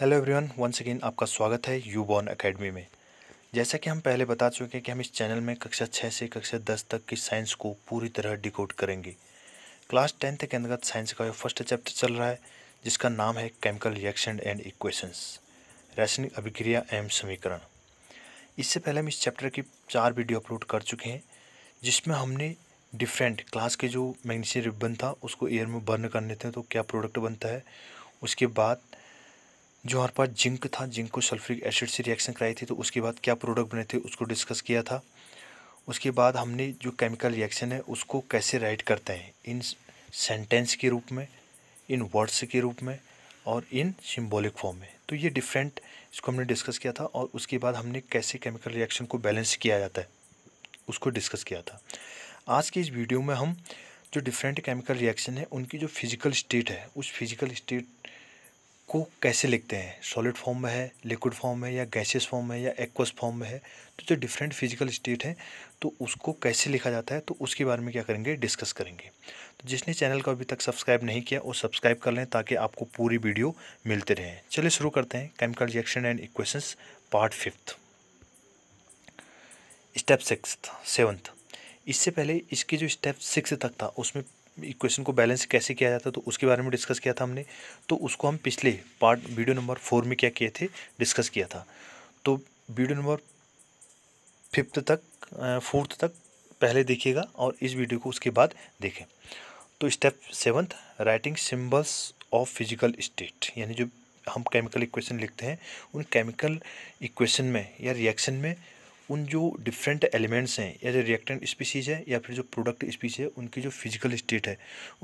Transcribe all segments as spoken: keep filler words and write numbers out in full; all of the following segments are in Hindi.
हेलो एवरीवन, वंस अगेन आपका स्वागत है यू बॉर्न एकेडमी में। जैसा कि हम पहले बता चुके हैं कि हम इस चैनल में कक्षा छः से कक्षा दस तक की साइंस को पूरी तरह डिकोड करेंगे। क्लास टेंथ के अंतर्गत साइंस का फर्स्ट चैप्टर चल रहा है जिसका नाम है केमिकल रिएक्शन एंड इक्वेशंस, रासायनिक अभिक्रिया एवं समीकरण। इससे पहले हम इस चैप्टर की चार वीडियो अपलोड कर चुके हैं जिसमें हमने डिफरेंट क्लास के जो मैग्नीशियम रिबन था उसको एयर में बर्न करने थे तो क्या प्रोडक्ट बनता है। उसके बाद जो हमारे पास जिंक था, जिंक को सल्फ्यूरिक एसिड से रिएक्शन कराई थी तो उसके बाद क्या प्रोडक्ट बने थे उसको डिस्कस किया था। उसके बाद हमने जो केमिकल रिएक्शन है उसको कैसे राइट करते हैं, इन सेंटेंस के रूप में, इन वर्ड्स के रूप में और इन सिंबॉलिक फॉर्म में। तो ये डिफरेंट इसको हमने डिस्कस किया था। और उसके बाद हमने कैसे केमिकल रिएक्शन को बैलेंस किया जाता है उसको डिस्कस किया था। आज की इस वीडियो में हम जो डिफरेंट केमिकल रिएक्शन है उनकी जो फिजिकल स्टेट है उस फिजिकल स्टेट को कैसे लिखते हैं, सॉलिड फॉर्म में है, लिक्विड फॉर्म में है या गैसियस फॉर्म में है या एक्वस फॉर्म में है, तो जो डिफरेंट फिजिकल स्टेट है तो उसको कैसे लिखा जाता है तो उसके बारे में क्या करेंगे, डिस्कस करेंगे। तो जिसने चैनल को अभी तक सब्सक्राइब नहीं किया वो सब्सक्राइब कर लें ताकि आपको पूरी वीडियो मिलते रहें। चलिए शुरू करते हैं chemical reaction and equations part fifth step six seventh. इससे पहले इसके जो स्टेप सिक्स तक था उसमें इक्वेशन को बैलेंस कैसे किया जाता है तो उसके बारे में डिस्कस किया था हमने। तो उसको हम पिछले पार्ट वीडियो नंबर फोर में क्या किए थे, डिस्कस किया था। तो वीडियो नंबर फिफ्थ तक फोर्थ तक पहले देखिएगा और इस वीडियो को उसके बाद देखें। तो step seventh writing symbols of physical state, यानी जो हम केमिकल इक्वेशन लिखते हैं उन केमिकल इक्वेशन में या रिएक्शन में उन जो डिफरेंट एलिमेंट्स हैं या जो रिएक्टेंट स्पीसीज है या फिर जो प्रोडक्ट स्पीसीज है उनकी जो फिजिकल स्टेट है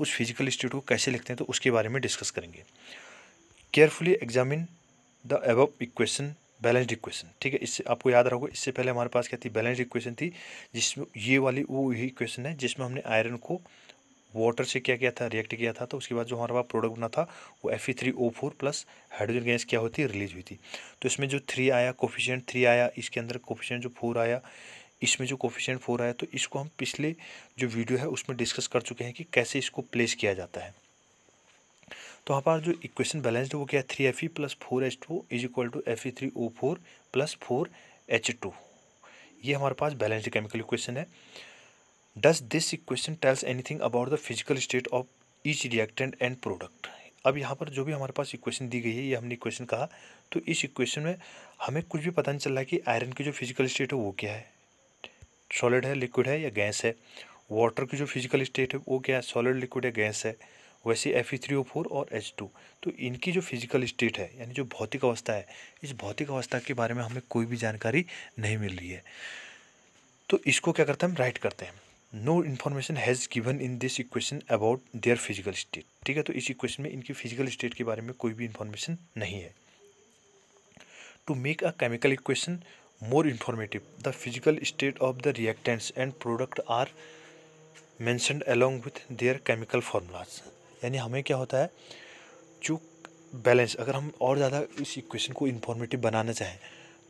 उस फिजिकल स्टेट को कैसे लिखते हैं तो उसके बारे में डिस्कस करेंगे। Carefully examine the above equation balanced equation, ठीक है। इससे आपको याद रखोगे इससे पहले हमारे पास क्या थी, बैलेंस्ड इक्वेशन थी, जिसमें ये वाली वो यही इक्वेशन है जिसमें हमने आयरन को वाटर से क्या किया था, रिएक्ट किया था। तो उसके बाद जो हमारे पास प्रोडक्ट बना था वो F E three O four plus hydrogen gas क्या होती है, रिलीज हुई थी। तो इसमें जो थ्री आया कोफिशिएंट थ्री आया, इसके अंदर कोफिशिएंट जो फोर आया, इसमें जो कोफिशिएंट फोर आया, तो इसको हम पिछले जो वीडियो है उसमें डिस्कस कर चुके हैं कि कैसे इसको प्लेस किया जाता है। तो हमारे पास जो इक्वेशन बैलेंस्ड है वो क्या है, three F E plus four H two is equal to F E three O four plus four H two. ये हमारे पास बैलेंस्ड केमिकल इक्वेशन है। Does this equation tells anything about the physical state of each reactant and product? अब यहाँ पर जो भी हमारे पास इक्वेशन दी गई है ये हमने इक्वेशन कहा, तो इस इक्वेशन में हमें कुछ भी पता नहीं चल रहा है कि आयरन की जो फिजिकल स्टेट है वो क्या है, सॉलिड है, लिक्विड है या गैस है। वाटर की जो फिजिकल स्टेट है वो क्या है, सॉलिड, लिक्विड या गैस है। वैसे F E three O four और एच टू, तो इनकी जो फिजिकल स्टेट है यानी जो भौतिक अवस्था है इस भौतिक अवस्था के बारे में हमें कोई भी जानकारी नहीं मिल रही है। तो इसको क्या करते हैं, हम राइट करते हैं no information has given in this equation about their physical state, ठीक है। तो इस इक्वेशन में इनकी फिजिकल स्टेट के बारे में कोई भी इन्फॉर्मेशन नहीं है। To make a chemical equation more informative the physical state of the reactants and product are mentioned along with their chemical formulas. यानी हमें क्या होता है, जो बैलेंस अगर हम और ज़्यादा इस इक्वेशन को इन्फॉर्मेटिव बनाना चाहें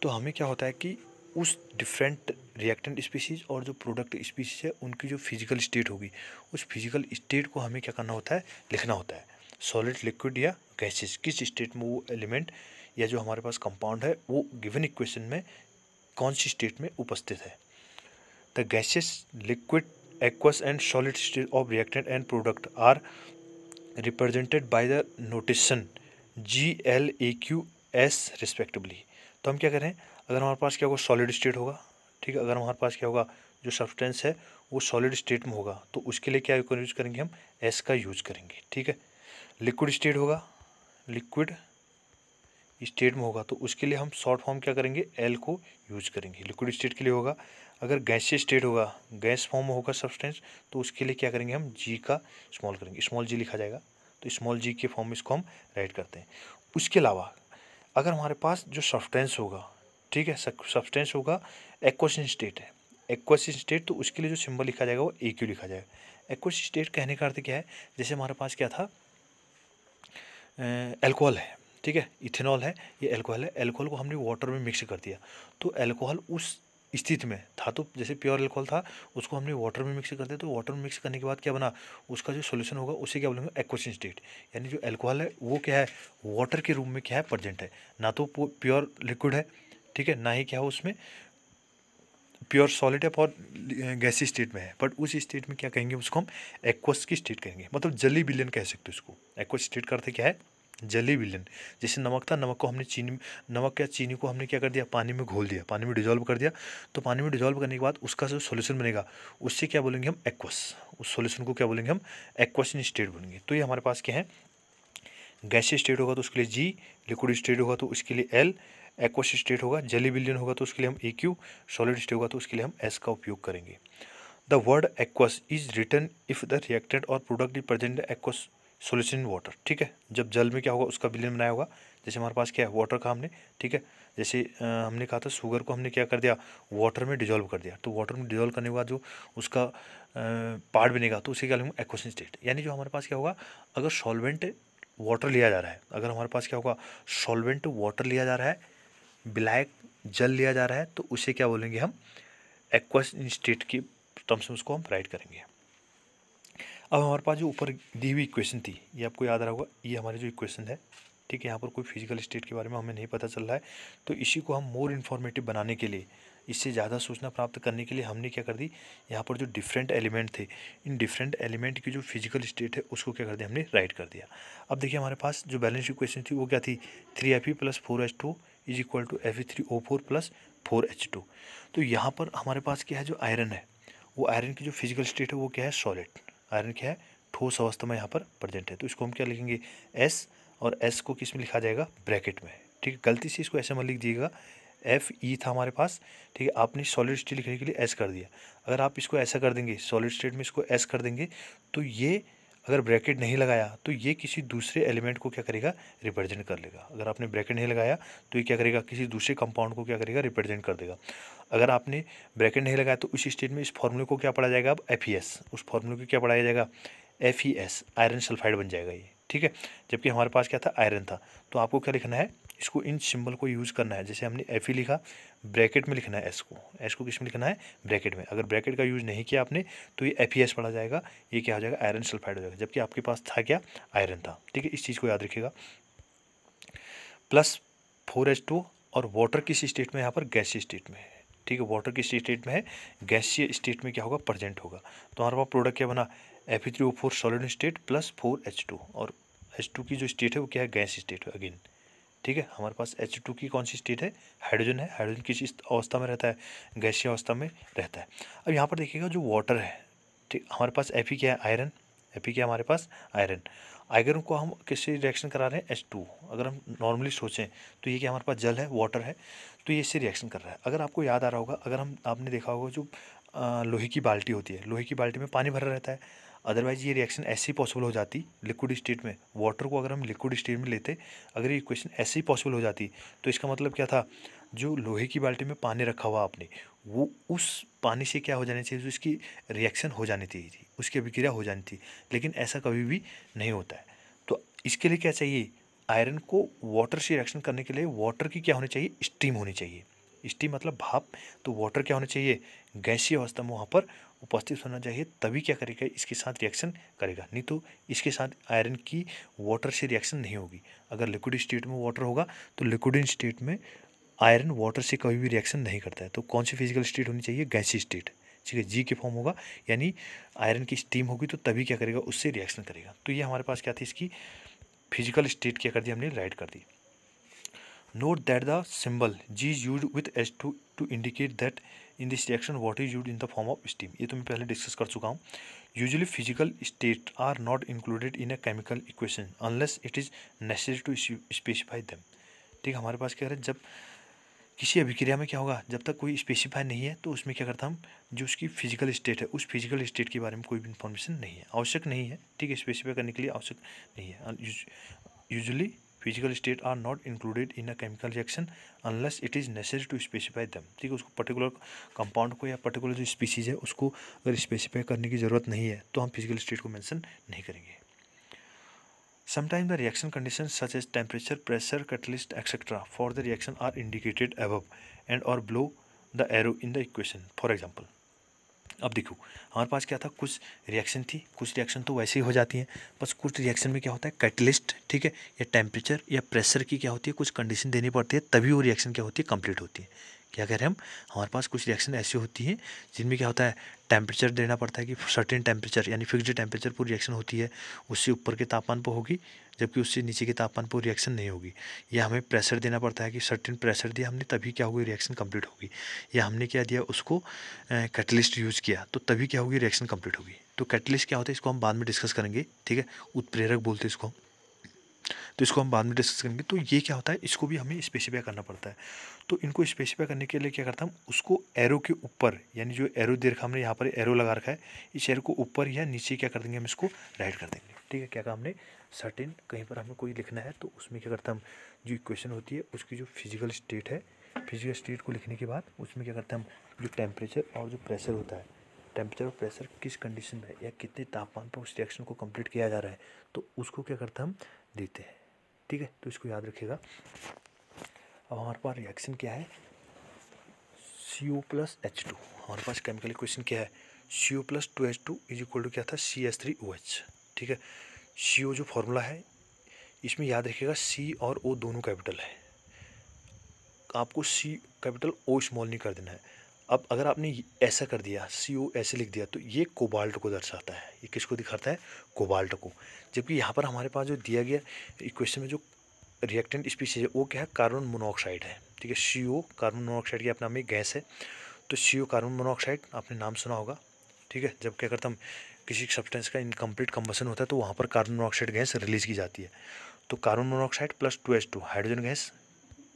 तो हमें क्या होता है कि उस डिफरेंट रिएक्टेंट स्पीसीज और जो प्रोडक्ट स्पीसीज है उनकी जो फिजिकल स्टेट होगी उस फिजिकल स्टेट को हमें क्या करना होता है, लिखना होता है। सॉलिड, लिक्विड या गैसेस, किस स्टेट में वो एलिमेंट या जो हमारे पास कंपाउंड है वो गिवन इक्वेशन में कौन सी स्टेट में उपस्थित है। The gases, liquid, aqueous and solid state of reactant and product are represented by the notation G L A Q S respectively. तो हम क्या करें, अगर हमारे पास क्या होगा, सॉलिड स्टेट होगा, ठीक है। अगर हमारे पास क्या होगा, जो सब्सटेंस है वो सॉलिड स्टेट में होगा तो उसके लिए क्या यूज करेंगे, हम एस का यूज करेंगे, ठीक है। लिक्विड स्टेट होगा, लिक्विड स्टेट में होगा तो उसके लिए हम शॉर्ट फॉर्म क्या करेंगे, एल को यूज करेंगे, लिक्विड स्टेट के लिए होगा। अगर गैसीय स्टेट होगा, गैस फॉर्म में होगा सब्सटेंस, तो उसके लिए क्या करेंगे, हम जी का स्मॉल करेंगे, स्मॉल जी लिखा जाएगा। तो स्मॉल जी के फॉर्म में इसको हम राइट करते हैं। उसके अलावा अगर हमारे पास जो सब्सटेंस होगा, ठीक है, सब्सटेंस होगा एक्वस स्टेट है, एक्वस स्टेट, तो उसके लिए जो सिंबल लिखा जाएगा वो ए क्यू लिखा जाएगा। एक्वस स्टेट कहने का अर्थ क्या है, जैसे हमारे पास क्या था, एल्कोहल है, ठीक है, इथेनॉल है, ये एल्कोहल है, एल्कोहल को हमने वाटर में मिक्स कर दिया तो एल्कोहल उस स्थिति में धातु जैसे प्योर अल्कोहल था उसको हमने वाटर में मिक्स कर दिया, तो वाटर में मिक्स करने के बाद क्या बना, उसका जो सोल्यूशन होगा उसे क्या बोलेंगे एक्वसियन स्टेट, यानी जो अल्कोहल है वो क्या है वाटर के रूप में क्या है प्रेजेंट है, ना तो प्योर लिक्विड है ठीक है, ना ही क्या हो उसमें प्योर सॉलिड है और गैसी स्टेट में है, बट उस स्टेट में क्या कहेंगे उसको हम एक्वस की स्टेट कहेंगे, मतलब जली विलयन कह सकते हो इसको, एक्वस स्टेट करते क्या है जली विलयन। जैसे नमक था, नमक को हमने चीनी नमक या चीनी को हमने क्या कर दिया पानी में घोल दिया, पानी में डिजोल्व कर दिया, तो पानी में डिजोल्व करने के बाद उसका जो सॉल्यूशन बनेगा उससे क्या बोलेंगे हम एक्वस, उस सॉल्यूशन को क्या बोलेंगे हम एक्वसियन स्टेट बोलेंगे। तो ये हमारे पास क्या है गैसीय स्टेट होगा तो उसके लिए जी, लिक्विड स्टेट होगा तो उसके लिए एल, एक्वस स्टेट होगा जेली विलयन होगा तो उसके लिए हम ए क्यू, सॉलिड स्टेट होगा तो उसके लिए हम एस का उपयोग करेंगे। The word aqueous is written if the reactant और product is present aqueous solution in water, ठीक है, जब जल में क्या होगा उसका विलयन बनाया होगा, जैसे हमारे पास क्या है वाटर का हमने ठीक है, जैसे आ, हमने कहा था शुगर को हमने क्या कर दिया वाटर में डिजोल्व कर दिया, तो वाटर में डिजोल्व करने के बाद जो उसका पार्ट बनेगा तो उसे क्या लेंगे एक्वसियन स्टेट, यानी जो हमारे पास क्या होगा अगर सॉल्वेंट वाटर लिया जा रहा है, अगर हमारे पास क्या होगा सॉल्वेंट वाटर लिया जा रहा है, ब्लैक जल लिया जा रहा है, तो उसे क्या बोलेंगे हम एक्वसियन स्टेट के टर्म्स में उसको हम राइट करेंगे। अब हमारे पास जो ऊपर दी हुई इक्वेशन थी ये आपको याद आ रहा होगा, ये हमारी जो इक्वेशन है ठीक है, यहाँ पर कोई फिजिकल स्टेट के बारे में हमें नहीं पता चल रहा है, तो इसी को हम मोर इन्फॉर्मेटिव बनाने के लिए, इससे ज़्यादा सूचना प्राप्त करने के लिए हमने क्या कर दी, यहाँ पर जो डिफरेंट एलिमेंट थे इन डिफरेंट एलिमेंट की जो फिजिकल स्टेट है उसको क्या कर दिया हमने राइट कर दिया। अब देखिए हमारे पास जो बैलेंस इक्वेशन थी वो क्या थी three F E plus four H two is equal to F E three O four plus four H two. तो यहाँ पर हमारे पास क्या है जो आयरन है वो आयरन की जो फिजिकल स्टेट है वो क्या है सॉलिड, आयरन क्या है ठोस अवस्था में यहाँ पर प्रेजेंट है, तो इसको हम क्या लिखेंगे एस, और एस को किस में लिखा जाएगा ब्रैकेट में, ठीक है, गलती से इसको ऐसे मत लिख दीजिएगा, एफ ई था हमारे पास ठीक है, आपने सॉलिड स्टेट लिखने के लिए एस कर दिया, अगर आप इसको ऐसा कर देंगे सॉलिड स्टेट में इसको एस कर देंगे तो ये अगर ब्रैकेट नहीं लगाया तो ये किसी दूसरे एलिमेंट को क्या करेगा रिप्रेजेंट कर लेगा, अगर आपने ब्रैकेट नहीं लगाया तो ये क्या करेगा किसी दूसरे कंपाउंड को क्या करेगा रिप्रेजेंट कर देगा, अगर आपने ब्रैकेट नहीं लगाया तो उस स्टेट में इस फॉर्मूले को क्या पढ़ा जाएगा अब एफ ई एस, उस फॉर्मूले को क्या पढ़ाया जाएगा F E S, iron sulphide बन जाएगा ये, ठीक है, जबकि हमारे पास क्या था आयरन था, तो आपको क्या लिखना है इसको इन सिंबल को यूज़ करना है, जैसे हमने एफ ई लिखा ब्रैकेट में लिखना है एस को, एस को किस में लिखना है ब्रैकेट में, अगर ब्रैकेट का यूज़ नहीं किया आपने तो ये एफ ई एस पढ़ा जाएगा, ये क्या हो जाएगा आयरन सल्फाइड हो जाएगा, जबकि आपके पास था क्या आयरन था, ठीक है, इस चीज़ को याद रखिएगा। प्लस फोर एच टू और वाटर किस स्टेट में यहाँ पर गैसीय स्टेट में है, ठीक है, वाटर किस स्टेट में है गैसीय स्टेट में क्या होगा प्रेजेंट होगा, तो हमारे पास प्रोडक्ट क्या बना F E three O four solid state plus four H two, और एच टू की जो स्टेट है वो क्या है गैस स्टेट है अगेन, ठीक है, हमारे पास एच टू की कौन सी स्टेट है हाइड्रोजन है, हाइड्रोजन किस अवस्था में रहता है गैसीय अवस्था में रहता है। अब यहाँ पर देखिएगा जो वाटर है ठीक, हमारे पास एफ ई क्या है आयरन, एफ ई क्या हमारे पास आयरन, आयरन को हम किससे रिएक्शन करा रहे हैं एच टू, अगर हम नॉर्मली सोचें तो ये क्या हमारे पास जल है वाटर है तो ये इससे रिएक्शन कर रहा है। अगर आपको याद आ रहा होगा, अगर हम आपने देखा होगा जो लोहे की बाल्टी होती है, लोहे की बाल्टी में पानी भरा रहता है, अदरवाइज ये रिएक्शन ऐसे ही पॉसिबल हो जाती लिक्विड स्टेट में, वाटर को अगर हम लिक्विड स्टेट में लेते अगर ये इक्वेशन ऐसे ही पॉसिबल हो जाती तो इसका मतलब क्या था जो लोहे की बाल्टी में पानी रखा हुआ आपने वो उस पानी से क्या हो जानी चाहिए, उसकी रिएक्शन हो जानी थी, उसकी अभिक्रिया हो जानी थी, लेकिन ऐसा कभी भी नहीं होता है। तो इसके लिए क्या चाहिए आयरन को वाटर से रिएक्शन करने के लिए वाटर की क्या होनी चाहिए स्टीम होनी चाहिए, स्टीम मतलब भाप, तो वाटर क्या होना चाहिए गैसीय अवस्था में वहाँ पर उपस्थित होना चाहिए, तभी क्या करेगा इसके साथ रिएक्शन करेगा, नहीं तो इसके साथ आयरन की वाटर से रिएक्शन नहीं होगी। अगर लिक्विड स्टेट में वाटर होगा तो लिक्विड स्टेट में आयरन वाटर से कभी भी रिएक्शन नहीं करता है, तो कौन सी फिजिकल स्टेट होनी चाहिए गैसीय स्टेट, ठीक है, जी के फॉर्म होगा, यानी आयरन की स्टीम होगी तो तभी क्या करेगा उससे रिएक्शन करेगा। तो ये हमारे पास क्या थी इसकी फिजिकल स्टेट क्या कर दी हमने राइट कर दी। Note that the symbol G is use with H two to indicate that in this reaction what is use in the form of steam, ये तो मैं पहले डिस्कस कर चुका हूँ। Usually physical state are not included in a chemical equation unless it is necessary to specify them, ठीक है, हमारे पास क्या है जब किसी अभिक्रिया में क्या होगा जब तक कोई स्पेसिफाई नहीं है तो उसमें क्या करता हम जो उसकी फिजिकल स्टेट है उस फिजिकल स्टेट के बारे में कोई भी इन्फॉर्मेशन नहीं है, आवश्यक नहीं है, ठीक है, स्पेसिफाई करने के लिए आवश्यक नहीं है। Usually physical state are not included in a chemical reaction unless it is necessary to specify them, ठीक है, उसको पर्टिकुलर कंपाउंड को या पर्टिकुलर जो स्पीसीज है उसको अगर स्पेसिफाई करने की ज़रूरत नहीं है तो हम फिजिकल स्टेट को मेंशन नहीं करेंगे। Sometime the reaction condition such as temperature pressure catalyst etcetera for the reaction are indicated above and और below the arrow in the equation. For example अब देखो हमारे पास क्या था, कुछ रिएक्शन थी, कुछ रिएक्शन तो वैसे ही हो जाती हैं, बस कुछ रिएक्शन में क्या होता है कैटलिस्ट, ठीक है, या टेम्परेचर या प्रेशर की क्या होती है कुछ कंडीशन देनी पड़ती है तभी वो रिएक्शन क्या होती है कंप्लीट होती है। क्या कह रहे हैं हम, हमारे पास कुछ रिएक्शन ऐसी होती हैं जिनमें क्या होता है टेम्परेचर देना पड़ता है कि सर्टेन टेम्परेचर यानी फिक्स्ड टेम्परेचर पर रिएक्शन होती है, उससे ऊपर के तापमान पर होगी जबकि उससे नीचे के तापमान पर रिएक्शन नहीं होगी। या हमें प्रेशर देना पड़ता है कि सर्टेन प्रेशर दिया हमने तभी क्या होगी रिएक्शन कंप्लीट होगी, या हमने क्या दिया उसको कैटलिस्ट यूज़ किया तो तभी क्या होगी रिएक्शन कंप्लीट होगी। तो कैटलिस्ट क्या होता है इसको हम बाद में डिस्कस करेंगे, ठीक है, उत्प्रेरक बोलते हैं इसको, तो इसको हम बाद में डिस्कस करेंगे। तो ये क्या होता है इसको भी हमें स्पेसिफाई करना पड़ता है, तो इनको स्पेसिफाई करने के लिए क्या करता हम उसको एरो के ऊपर यानी जो एरो दे रखा हमने यहाँ पर एरो लगा रखा है इस एरो को ऊपर या नीचे क्या कर देंगे हम इसको राइट कर देंगे, ठीक है। क्या कहा हमने सर्टेन, कहीं पर हमें कोई लिखना है तो उसमें क्या करता हम जो इक्वेशन होती है उसकी जो फिजिकल स्टेट है, फिजिकल स्टेट को लिखने के बाद उसमें क्या करते हैं हम जो टेम्परेचर और जो प्रेशर होता है, टेम्परेचर और प्रेशर किस कंडीशन में या कितने तापमान पर उस रिएक्शन को कंप्लीट किया जा रहा है तो उसको क्या करते हम देते हैं, ठीक है। तो इसको याद रखिएगा। अब हमारे पास रिएक्शन क्या है C O plus H two, हमारे पास केमिकल इक्वेशन क्या है C O plus two H two is equal to क्या था C H three O H, ठीक है। सी ओ जो फॉर्मूला है इसमें याद रखिएगा सी और ओ दोनों कैपिटल है, आपको सी कैपिटल ओ स्मॉल नहीं कर देना है। अब अगर आपने ऐसा कर दिया सी ओ ऐसे लिख दिया तो ये कोबाल्ट को दर्शाता है, ये किसको दिखाता है कोबाल्ट को, जबकि यहाँ पर हमारे पास जो दिया गया इक्वेशन में जो रिएक्टेंट स्पीसीज है वो क्या है कार्बन मोनोऑक्साइड है, ठीक है। सी ओ कार्बन मोनोऑक्साइड की अपना में गैस है, तो सी ओ कार्बन मोनोऑक्साइड आपने नाम सुना होगा, ठीक है। जब क्या करते हम किसी सब्सटेंस का इनकम्प्लीट कम्बसन होता है तो वहाँ पर कार्बन मोनोऑक्साइड गैस रिलीज की जाती है, तो carbon monoxide plus two H two hydrogen gas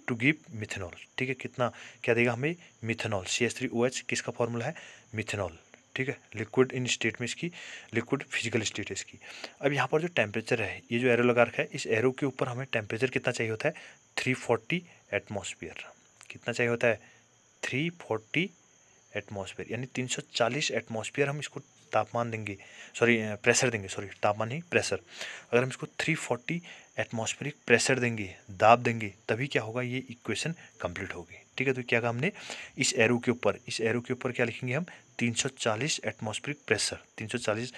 to give methanol, ठीक है। कितना क्या देगा हमें methanol, C H three O H किसका फॉर्मूला है मिथेनॉल, ठीक है। लिक्विड इन स्टेट में इसकी लिक्विड फिजिकल स्टेट है इसकी। अब यहाँ पर जो टेम्परेचर है ये जो एरो लगा रखा है इस एरो के ऊपर हमें टेम्परेचर कितना चाहिए होता है थ्री फोर्टी एटमॉस्फेयर, कितना चाहिए होता है थ्री फोर्टी एटमॉस्फेयर यानी तीन सौ चालीस एटमॉस्फेयर हम इसको तापमान देंगे, सॉरी प्रेशर देंगे, सॉरी तापमान नहीं प्रेशर। अगर हम इसको थ्री फोर्टी एटमॉस्फेरिक प्रेशर देंगे, दाब देंगे, तभी क्या होगा ये इक्वेशन कंप्लीट होगी, ठीक है। तो क्या कहा हमने इस एरो के ऊपर, इस एरो के ऊपर क्या लिखेंगे हम तीन सौ चालीस एटमॉस्फेरिक प्रेशर, तीन सौ चालीस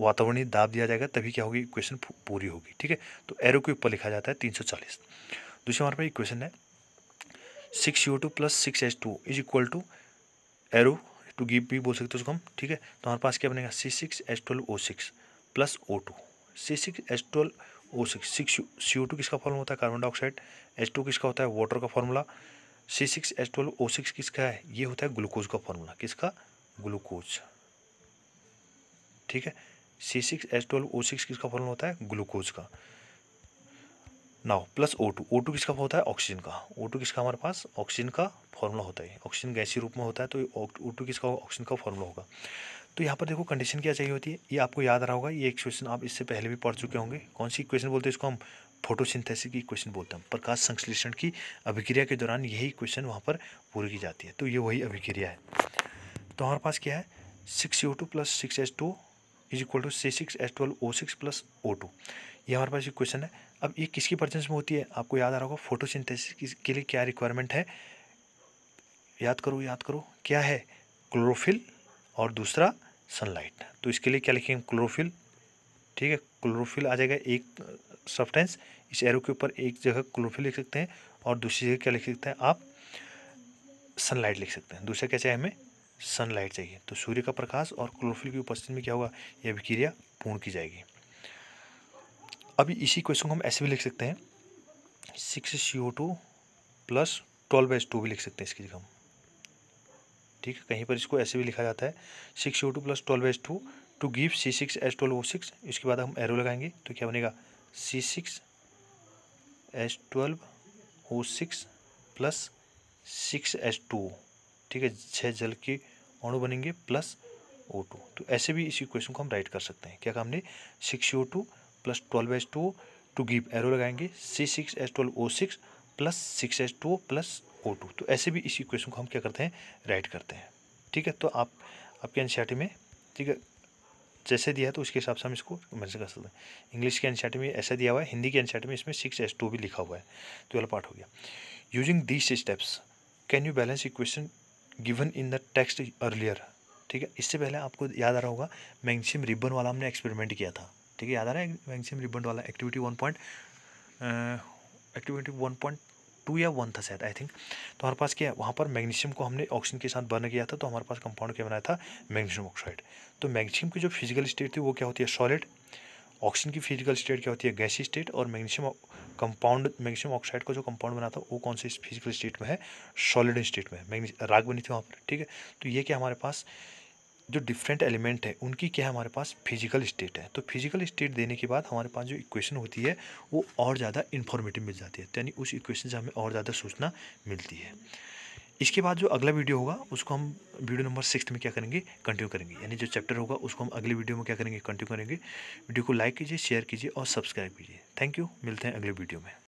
वातावरणीय दाब दिया जाएगा तभी क्या होगी इक्वेशन पूरी होगी, ठीक है। तो एरो के ऊपर लिखा जाता है तीन सौ चालीस। दूसरी हमारे पास इक्वेशन है six C O two plus six H two is equal to arrow to give भी बोल सकते हो उसको हम, ठीक है। तो हमारे पास क्या बनेगा C six H twelve O six plus O two, C six H twelve O six, six C O two किसका फॉर्मूला होता है कार्बन डाइऑक्साइड, एच टू किसका होता है वाटर का formula, C six H twelve O six किसका है ये होता है ग्लूकोज का फॉर्मूला, किसका ग्लूकोज, ठीक है। C six H twelve O six किसका फॉर्मूला होता है ग्लूकोज का। Now plus O two, O two किसका होता है ऑक्सीजन का, ओ टू किसका हमारे पास ऑक्सीजन का फॉर्मूला होता है, ऑक्सीजन गैसीय रूप में होता है तो ओ टू किसका ऑक्सीजन का फॉर्मूला होगा। तो यहाँ पर देखो कंडीशन क्या चाहिए होती है, ये आपको याद रहा होगा, ये इक्वेशन आप इससे पहले भी पढ़ चुके होंगे। कौन सी इक्वेशन बोलते हैं इसको हम फोटोसिंथेसिस की इक्वेशन बोलते हैं, प्रकाश संश्लेषण की अभिक्रिया के दौरान यही इक्वेशन वहाँ पर पूरी की जाती है, तो ये वही अभिक्रिया है। तो हमारे पास क्या है six O two plus six H two is equal to C six H twelve O six plus O two, ये हमारे पास इक्वेशन है। अब ये किसकी प्रेजेंस में होती है आपको याद आ रहा होगा, फोटोसिंथेसिस के लिए क्या रिक्वायरमेंट है याद करो याद करो क्या है क्लोरोफिल और दूसरा सनलाइट। तो इसके लिए क्या लिखेंगे क्लोरोफिल, ठीक है। क्लोरोफिल आ जाएगा एक सब्सटेंस, इस एरो के ऊपर एक जगह क्लोरोफिल लिख सकते हैं और दूसरी जगह क्या लिख सकते हैं आप सनलाइट लिख सकते हैं। दूसरा क्या चाहिए हमें सनलाइट चाहिए, तो सूर्य का प्रकाश और क्लोरोफिल की उपस्थिति में क्या होगा यह अभिक्रिया पूर्ण की जाएगी। अभी इसी क्वेश्चन को हम ऐसे भी लिख सकते हैं six C O two plus twelve H two भी लिख सकते हैं इसकी जगह हम, ठीक है। कहीं पर इसको ऐसे भी लिखा जाता है six C O two plus twelve H two to give C six H twelve O six, इसके बाद हम एरो लगाएंगे तो क्या बनेगा C six H twelve O six plus six H two, ठीक है, छः जल के अणु बनेंगे प्लस ओ टू। तो ऐसे भी इस इक्वेशन को हम राइट कर सकते हैं। क्या काम ने six O two plus twelve H two to give arrow लगाएंगे C six H twelve O six plus six H two plus O two. तो ऐसे भी इस इक्वेशन को हम क्या करते हैं राइट करते हैं, ठीक है। तो आप आपके एनसीईआरटी में, ठीक है, जैसे दिया है तो उसके हिसाब से हम इसको मैंने कर सकते हैं। इंग्लिश के एनसीईआरटी में ऐसा दिया हुआ है, हिंदी के एनसीईआरटी में इसमें सिक्स एच टू भी लिखा हुआ है, तो वाला पार्ट हो गया। Using these steps can you balance equation given in the text earlier. ठीक है, इससे पहले आपको याद आ रहा होगा मैग्नीशियम रिबन वाला हमने एक्सपेरिमेंट किया था। ठीक है, याद आ रहा है मैग्नीशियम रिबन वाला activity one point activity one point two या वन था शायद आई थिंक। तो हमारे पास क्या है, वहाँ पर मैग्नीशियम को हमने ऑक्सीजन के साथ बर्न किया था, तो हमारे पास कंपाउंड क्या बनाया था, मैग्नीशियम ऑक्साइड। तो मैग्नीशियम की जो फिजिकल स्टेट थी वो क्या होती है, सॉलिड। ऑक्सीजन की फिजिकल स्टेट क्या होती है, गैसी स्टेट। और मैग्नीशियम कंपाउंड मैग्नीशियम ऑक्साइड का जो कंपाउंड बना था वो कौन से फिजिकल स्टेट में है, सॉलिड स्टेट में है। मैग्नीशियम राख बनी थी वहाँ पर। ठीक है, तो ये क्या हमारे पास जो डिफरेंट एलिमेंट है उनकी क्या हमारे पास फिजिकल स्टेट है। तो फिजिकल स्टेट देने के बाद हमारे पास जो इक्वेशन होती है वो और ज़्यादा इन्फॉर्मेटिव मिल जाती है, यानी उस इक्वेशन से हमें और ज़्यादा सूचना मिलती है। इसके बाद जो अगला वीडियो होगा उसको हम वीडियो नंबर सिक्स में क्या करेंगे, कंटिन्यू करेंगे। यानी जो चैप्टर होगा उसको हम अगले वीडियो में क्या करेंगे, कंटिन्यू करेंगे। वीडियो को लाइक कीजिए, शेयर कीजिए और सब्सक्राइब कीजिए। थैंक यू, मिलते हैं अगले वीडियो में।